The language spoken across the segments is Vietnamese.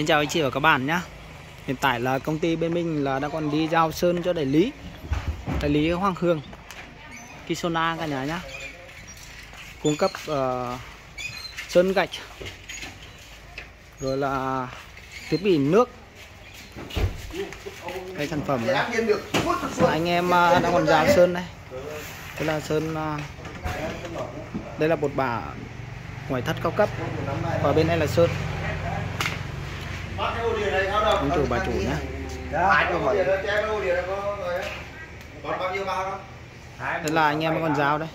Xin chào anh chị và các bạn nhé. Hiện tại là công ty bên mình là đang còn đi giao sơn cho đại lý Hoàng Hương Kisona cả nhà nhá, cung cấp sơn gạch rồi là thiết bị nước. Đây sản phẩm này. Anh em đang còn giao sơn đây. Đây là sơn, đây là bột bả ngoại thất cao cấp và bên đây là sơn. Ông chủ bà chủ nhé. Đây là anh em con dao đấy.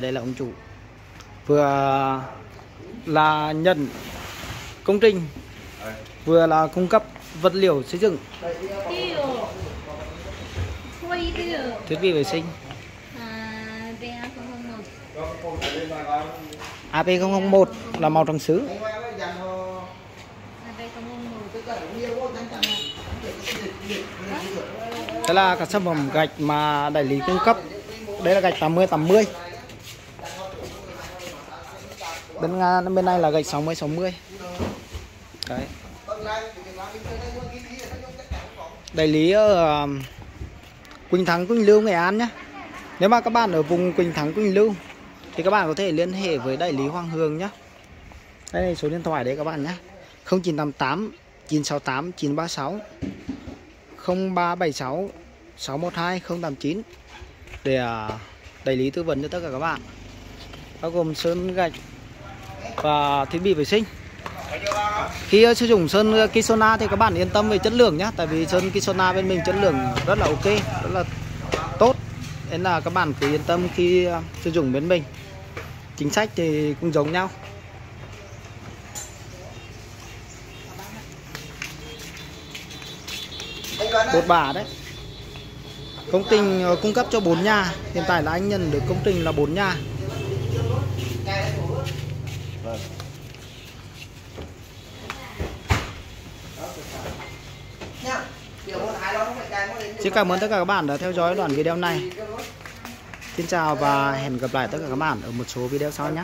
Đây là ông chủ vừa là nhận công trình, vừa là cung cấp vật liệu xây dựng, thiết bị vệ sinh. AP001 là màu trắng sứ. Đây là các sản phẩm gạch mà đại lý cung cấp. Đây là gạch 80-80. Bên này là gạch 60-60. Đấy. Đại lý ở Quỳnh Thắng, Quỳnh Lưu, Nghệ An nhé. Nếu mà các bạn ở vùng Quỳnh Thắng, Quỳnh Lưu thì các bạn có thể liên hệ với đại lý Hoàng Hương nhé. Đây là số điện thoại đấy các bạn nhé. 0988 968 936 0376 612 089 để đại lý tư vấn cho tất cả các bạn. Bao gồm sơn gạch và thiết bị vệ sinh. Khi sử dụng sơn Kisona thì các bạn yên tâm về chất lượng nhé. Tại vì sơn Kisona bên mình chất lượng rất là ok, rất là tốt. Nên là các bạn cứ yên tâm khi sử dụng bên mình. Chính sách thì cũng giống nhau. Bột bả đấy. Công trình cung cấp cho 4 nhà. Hiện tại là anh nhận được công trình là 4 nhà. Xin cảm ơn tất cả các bạn đã theo dõi đoạn video này. Xin chào và hẹn gặp lại tất cả các bạn ở một số video sau nhé.